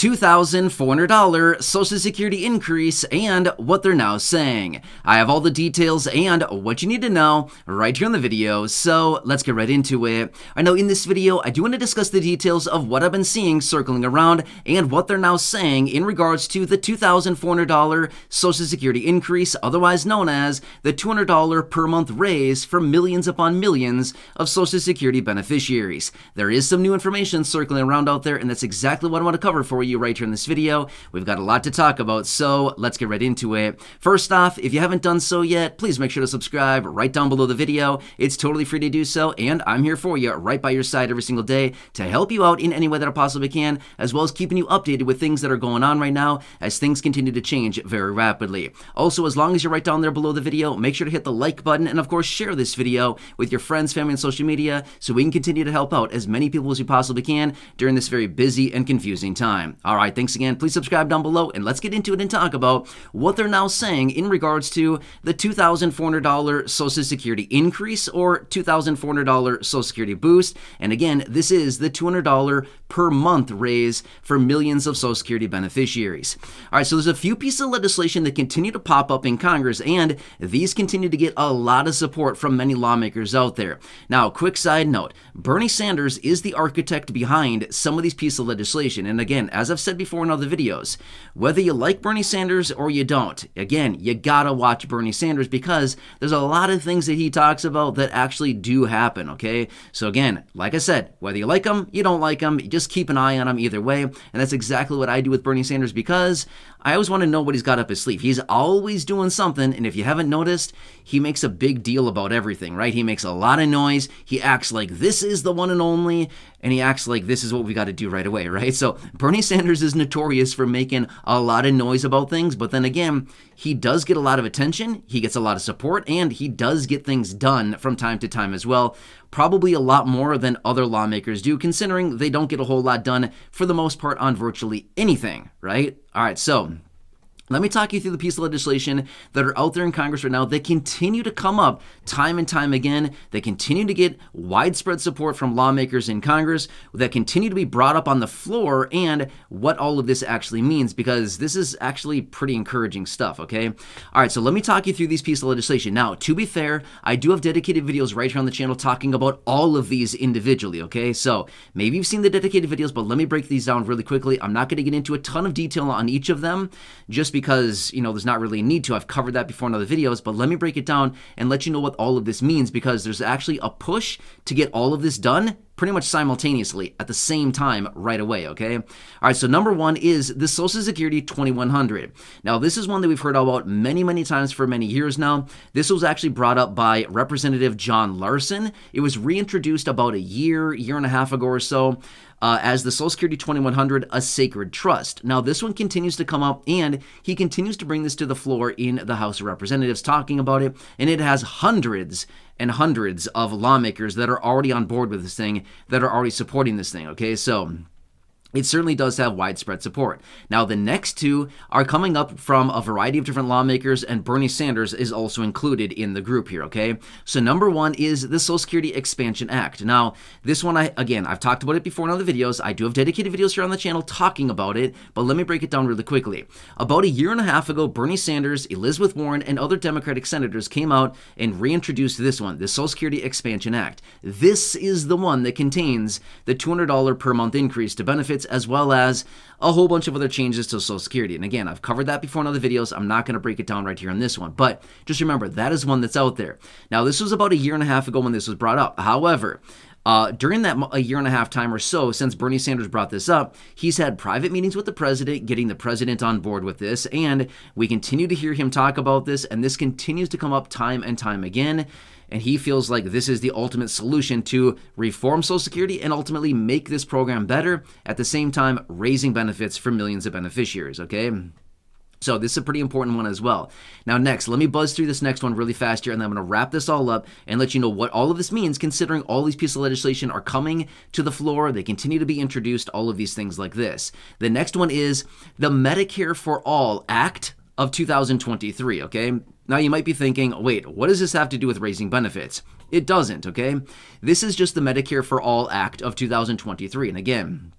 $2,400 Social Security increase and what they're now saying. I have all the details and what you need to know right here in the video, so let's get right into it. I know in this video, I do want to discuss the details of what I've been seeing circling around and what they're now saying in regards to the $2,400 Social Security increase, otherwise known as the $200 per month raise for millions upon millions of Social Security beneficiaries. There is some new information circling around out there, and that's exactly what I want to cover for you right here in this video. We've got a lot to talk about, so let's get right into it. First off, if you haven't done so yet, please make sure to subscribe right down below the video. It's totally free to do so, and I'm here for you right by your side every single day to help you out in any way that I possibly can, as well as keeping you updated with things that are going on right now as things continue to change very rapidly. Also, as long as you're right down there below the video, make sure to hit the like button and of course share this video with your friends, family, and social media so we can continue to help out as many people as we possibly can during this very busy and confusing time. All right, thanks again. Please subscribe down below and let's get into it and talk about what they're now saying in regards to the $2,400 Social Security increase or $2,400 Social Security boost. And again, this is the $200 per month raise for millions of Social Security beneficiaries. All right, so there's a few pieces of legislation that continue to pop up in Congress, and these continue to get a lot of support from many lawmakers out there. Now, quick side note, Bernie Sanders is the architect behind some of these pieces of legislation. And again, as I've said before in other videos, whether you like Bernie Sanders or you don't, again, you gotta watch Bernie Sanders because there's a lot of things that he talks about that actually do happen, okay? So again, like I said, whether you like him, you don't like him, you just keep an eye on him either way, and that's exactly what I do with Bernie Sanders because I always want to know what he's got up his sleeve. He's always doing something, and if you haven't noticed, he makes a big deal about everything, right? He makes a lot of noise, he acts like this is the one and only, and he acts like this is what we got to do right away, right? So Bernie Sanders is notorious for making a lot of noise about things, but then again, he does get a lot of attention, he gets a lot of support, and he does get things done from time to time as well. Probably a lot more than other lawmakers do, considering they don't get a whole lot done for the most part on virtually anything, right? All right, so let me talk you through the pieces of legislation that are out there in Congress right now. They continue to come up time and time again. They continue to get widespread support from lawmakers in Congress that continue to be brought up on the floor and what all of this actually means, because this is actually pretty encouraging stuff, okay? All right, so let me talk you through these pieces of legislation. Now, to be fair, I do have dedicated videos right here on the channel talking about all of these individually, okay? So maybe you've seen the dedicated videos, but let me break these down really quickly. I'm not going to get into a ton of detail on each of them just because, you know, there's not really a need to. I've covered that before in other videos, but let me break it down and let you know what all of this means, because there's actually a push to get all of this done pretty much simultaneously at the same time right away, okay? All right, so number one is the Social Security 2100. Now, this is one that we've heard about many, many times for many years now. This was actually brought up by Representative John Larson. It was reintroduced about a year and a half ago or so as the Social Security 2100, a sacred trust. Now, this one continues to come up, and he continues to bring this to the floor in the House of Representatives talking about it, and it has hundreds and hundreds of lawmakers that are already on board with this thing, that are already supporting this thing, okay? So it certainly does have widespread support. Now, the next two are coming up from a variety of different lawmakers, and Bernie Sanders is also included in the group here, okay? So number one is the Social Security Expansion Act. Now, this one, I've talked about it before in other videos. I do have dedicated videos here on the channel talking about it, but let me break it down really quickly. About a year and a half ago, Bernie Sanders, Elizabeth Warren, and other Democratic senators came out and reintroduced this one, the Social Security Expansion Act. This is the one that contains the $200 per month increase to benefits, as well as a whole bunch of other changes to Social Security. And again, I've covered that before in other videos. I'm not going to break it down right here on this one, but just remember, that is one that's out there. Now, this was about a year and a half ago when this was brought up. However, during that year and a half time or so since Bernie Sanders brought this up, he's had private meetings with the president, getting the president on board with this, and we continue to hear him talk about this, and this continues to come up time and time again. And he feels like this is the ultimate solution to reform Social Security and ultimately make this program better, at the same time raising benefits for millions of beneficiaries, okay? So this is a pretty important one as well. Now next, let me buzz through this next one really fast here, and then I'm going to wrap this all up and let you know what all of this means, considering all these pieces of legislation are coming to the floor. They continue to be introduced, all of these things like this. The next one is the Medicare for All Act of 2023, okay? Now you might be thinking, wait, what does this have to do with raising benefits? It doesn't, okay? This is just the Medicare for All Act of 2023, and again,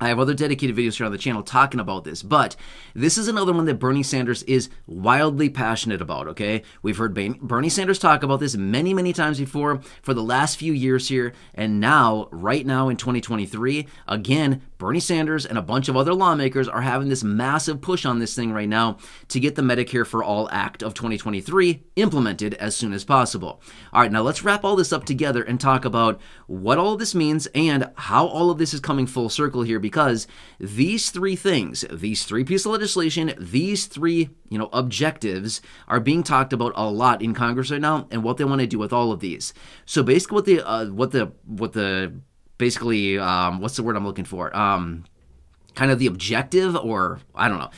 I have other dedicated videos here on the channel talking about this, but this is another one that Bernie Sanders is wildly passionate about, okay? We've heard Bernie Sanders talk about this many, many times before for the last few years here, and now, right now in 2023, again, Bernie Sanders and a bunch of other lawmakers are having this massive push on this thing right now to get the Medicare for All Act of 2023 implemented as soon as possible. All right, now let's wrap all this up together and talk about what all this means and how all of this is coming full circle here, because these three things, these three pieces of legislation, these three, objectives are being talked about a lot in Congress right now, and what they want to do with all of these. So basically, kind of the objective, or I don't know,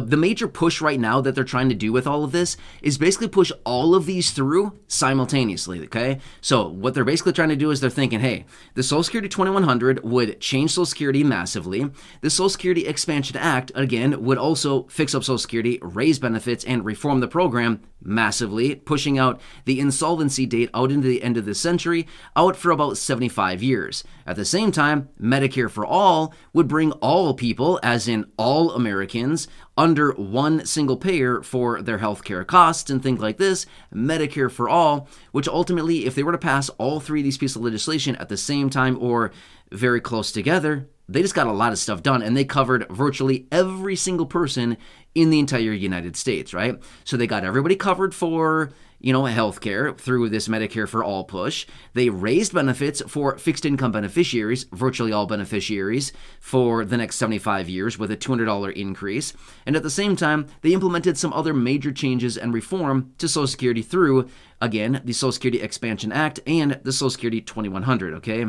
the major push right now that they're trying to do with all of this is basically push all of these through simultaneously, okay? So what they're basically trying to do is they're thinking, hey, the Social Security 2100 would change Social Security massively. The Social Security Expansion Act, again, would also fix up Social Security, raise benefits, and reform the program massively, pushing out the insolvency date out into the end of the century, out for about 75 years. At the same time, Medicare for All would bring all people, as in all Americans, under one single payer for their healthcare costs and things like this. Medicare for All, which ultimately, if they were to pass all three of these pieces of legislation at the same time or very close together, they just got a lot of stuff done, and they covered virtually every single person in the entire United States, right? So they got everybody covered for, healthcare through this Medicare for All push. They raised benefits for fixed income beneficiaries, virtually all beneficiaries, for the next 75 years with a $200 increase. And at the same time, they implemented some other major changes and reform to Social Security through, again, the Social Security Expansion Act and the Social Security 2100, okay?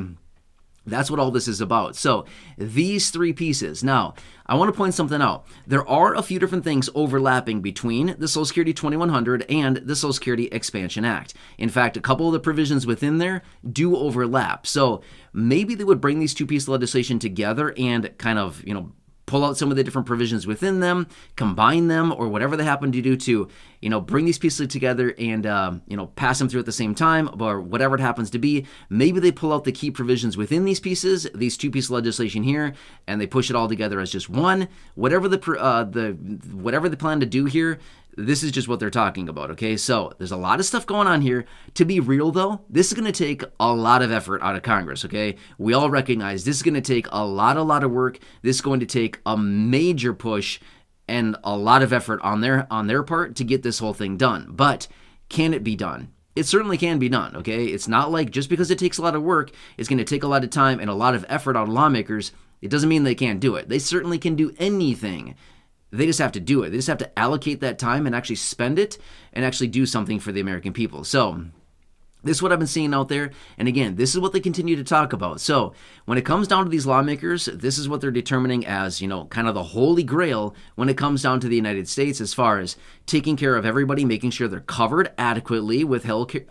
That's what all this is about. So these three pieces. Now, I want to point something out. There are a few different things overlapping between the Social Security 2100 and the Social Security Expansion Act. In fact, a couple of the provisions within there do overlap. So maybe they would bring these two pieces of legislation together and kind of, pull out some of the different provisions within them, combine them, or whatever they happen to do to, bring these pieces together and, pass them through at the same time, or whatever it happens to be. Maybe they pull out the key provisions within these pieces, these two pieces of legislation here, and they push it all together as just one. Whatever whatever they plan to do here, this is just what they're talking about, okay? So there's a lot of stuff going on here. To be real, though, this is going to take a lot of effort out of Congress, okay? We all recognize this is going to take a lot of work. This is going to take a major push and a lot of effort on their part to get this whole thing done. But can it be done? It certainly can be done, okay? It's not like just because it takes a lot of work, it's going to take a lot of time and a lot of effort out of lawmakers, it doesn't mean they can't do it. They certainly can do anything. They just have to do it. They just have to allocate that time and actually spend it and actually do something for the American people. So this is what I've been seeing out there. And again, this is what they continue to talk about. So when it comes down to these lawmakers, this is what they're determining as, kind of the holy grail when it comes down to the United States as far as taking care of everybody, making sure they're covered adequately with healthcare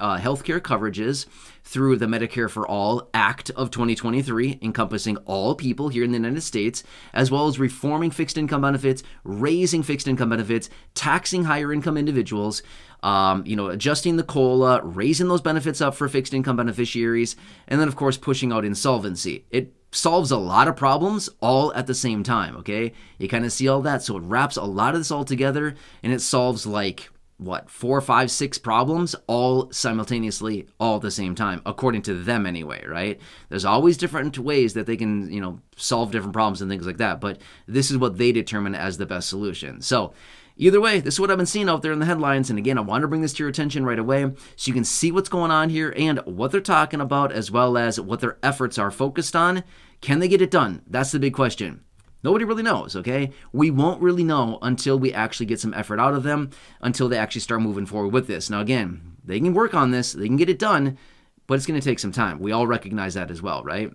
coverages through the Medicare for All Act of 2023, encompassing all people here in the United States, as well as reforming fixed income benefits, raising fixed income benefits, taxing higher income individuals, adjusting the COLA, raising those benefits up for fixed income beneficiaries, and then, of course, pushing out insolvency. It solves a lot of problems all at the same time, okay? You kind of see all that, so it wraps a lot of this all together, and it solves, like, what, 4, 5, 6 problems all simultaneously, all at the same time, according to them anyway, right? There's always different ways that they can, solve different problems and things like that, but this is what they determine as the best solution. So either way, this is what I've been seeing out there in the headlines, and again, I want to bring this to your attention right away so you can see what's going on here and what they're talking about, as well as what their efforts are focused on. Can they get it done? That's the big question. Nobody really knows, okay? We won't really know until we actually get some effort out of them, until they actually start moving forward with this. Now, again, they can work on this, they can get it done, but it's going to take some time. We all recognize that as well, right?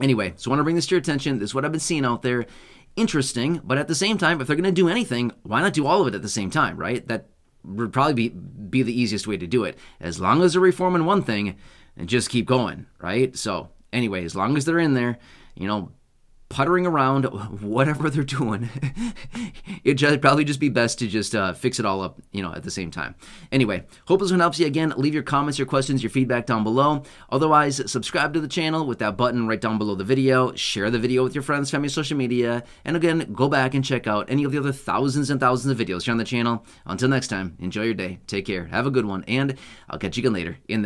Anyway, so I want to bring this to your attention. This is what I've been seeing out there. Interesting, but at the same time, if they're going to do anything, why not do all of it at the same time, right? That would probably be the easiest way to do it. As long as they're reforming one thing, and just keep going, right? So anyway, as long as they're in there, puttering around, whatever they're doing. It'd probably just be best to just fix it all up, you know, at the same time. Anyway, hope this one helps you. Again, leave your comments, your questions, your feedback down below. Otherwise, subscribe to the channel with that button right down below the video. Share the video with your friends, family, social media. And again, go back and check out any of the other thousands and thousands of videos here on the channel. Until next time, enjoy your day. Take care. Have a good one. And I'll catch you again later in the